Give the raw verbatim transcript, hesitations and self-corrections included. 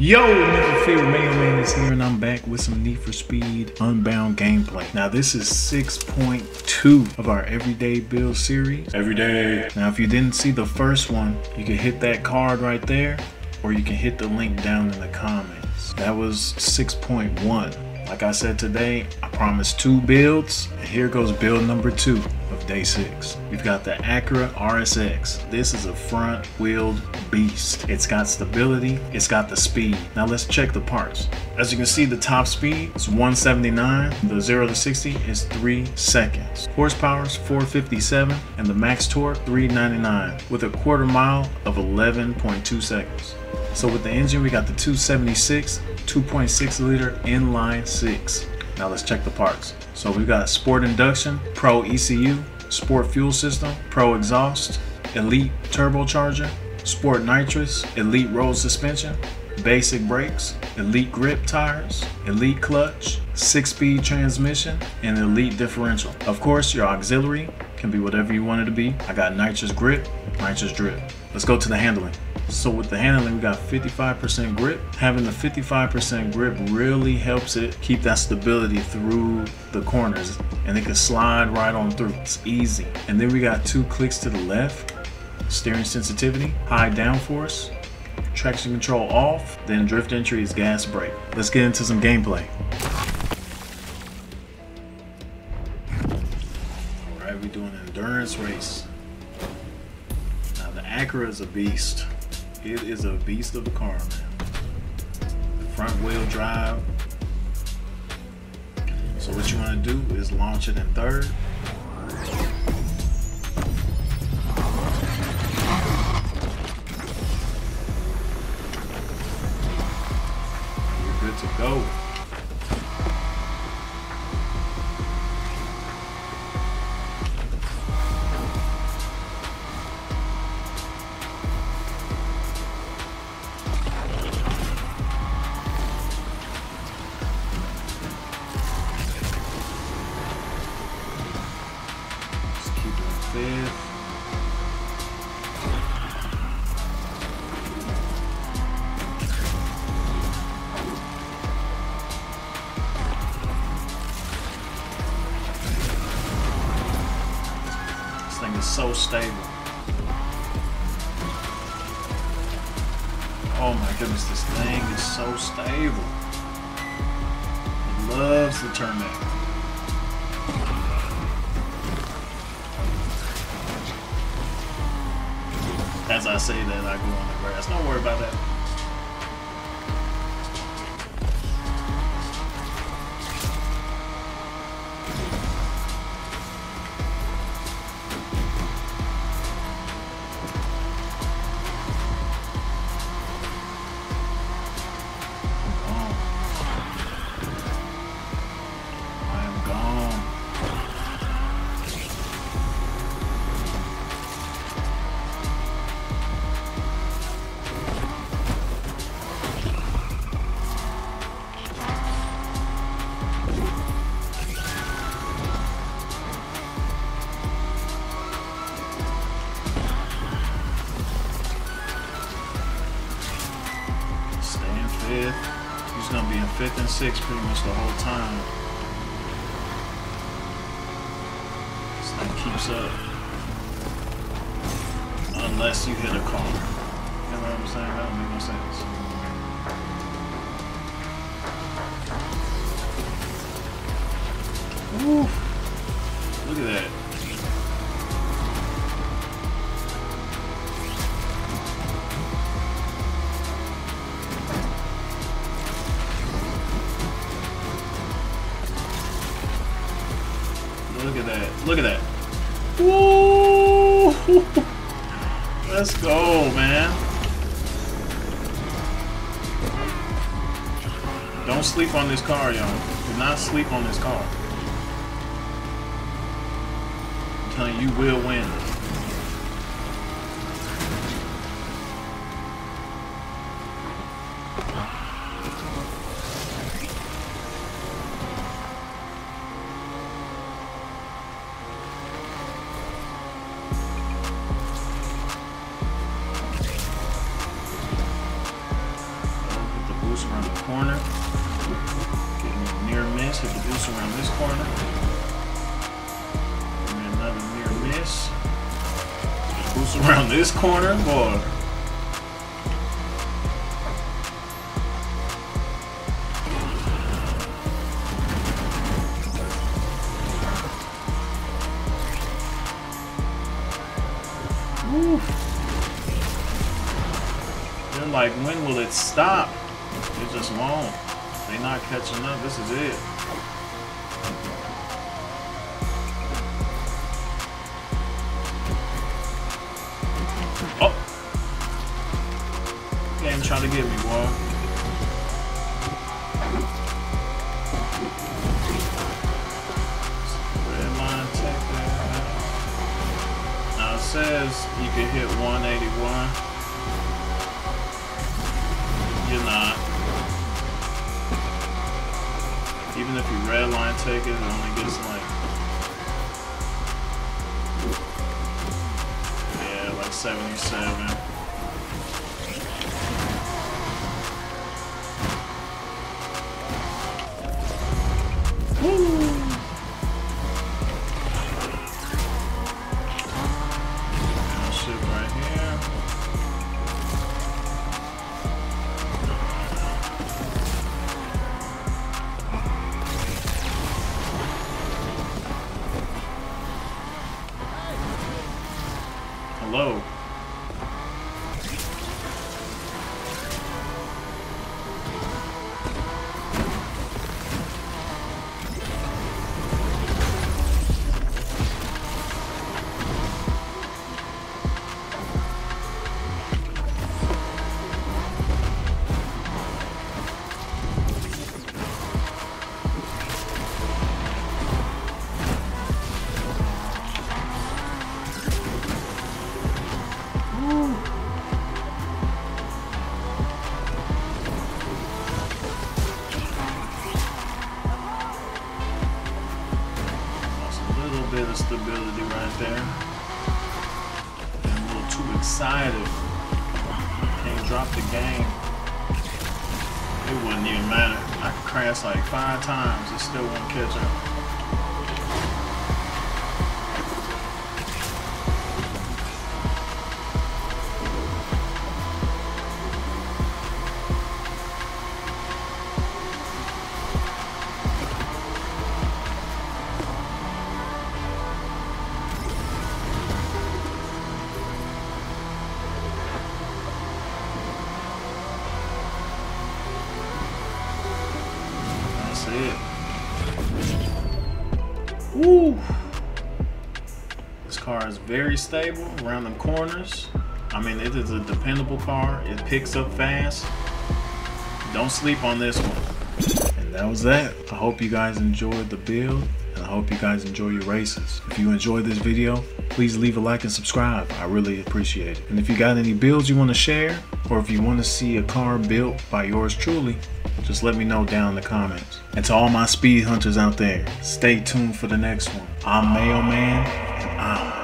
Yo, never fear, Mayo Man is here and I'm back with some Need for Speed Unbound gameplay. Now this is six point two of our Everyday Build series. Everyday. Now if you didn't see the first one, you can hit that card right there or you can hit the link down in the comments. That was six point one. Like I said today, I promised two builds and here goes build number two of day six. We've got the Acura R S X. This is a front wheeled beast. It's got stability, it's got the speed. Now let's check the parts. As you can see, the top speed is one seventy-nine, the zero to sixty is three seconds. Horsepower is four fifty-seven and the max torque three ninety-nine with a quarter mile of eleven point two seconds. So with the engine, we got the two seventy-six, two point six liter inline six. Now let's check the parts. So we've got Sport Induction, Pro E C U, Sport Fuel System, Pro Exhaust, Elite Turbocharger, Sport Nitrous, Elite Road Suspension, Basic Brakes, Elite Grip Tires, Elite Clutch, six-speed transmission, and Elite Differential. Of course, your auxiliary can be whatever you want it to be. I got Nitrous Grip, Nitrous Drip. Let's go to the handling. So with the handling, we got fifty-five percent grip. Having the fifty-five percent grip really helps it keep that stability through the corners and it can slide right on through. It's easy. And then we got two clicks to the left, steering sensitivity, high downforce, traction control off, then drift entry is gas brake. Let's get into some gameplay. All right, we're doing an endurance race. Now the Acura is a beast. It is a beast of a car, man. Front wheel drive. So what you want to do is launch it in third. You're good to go. So stable. Oh my goodness, this thing is so stable. It loves the turn back. As I say that, I go on the grass. Don't worry about that. He's gonna be in fifth and sixth pretty much the whole time. This thing keeps up. Unless you hit a car. You know what I'm saying? That don't make no sense. Woo! Look at that. Look at that. Look at that. Woo! Let's go, man. Don't sleep on this car, y'all. Do not sleep on this car. I'm telling you, you will win. boost around the corner. Near miss, hit the boost around this corner. And then another near miss. Hit the boost around this corner, boy. They're like, when will it stop? It just won't. They're not catching up. This is it. Oh! Game trying to get me, boy. Says you can hit one eighty-one. You're not. Even if you redline take it, it only gets like, yeah, like seventy-seven. Woo! Hello. Bit of stability right there. I'm a little too excited. Can't drop the game. It wouldn't even matter. I could crash like five times. It still won't catch up. Woo! This car is very stable around them corners. I mean, it is a dependable car. It picks up fast. Don't sleep on this one. And that was that. I hope you guys enjoyed the build, and I hope you guys enjoy your races. If you enjoyed this video, please leave a like and subscribe. I really appreciate it. And if you got any builds you want to share, or if you want to see a car built by yours truly, just let me know down in the comments. And to all my speed hunters out there, stay tuned for the next one. I'm Mayo Man, and I'm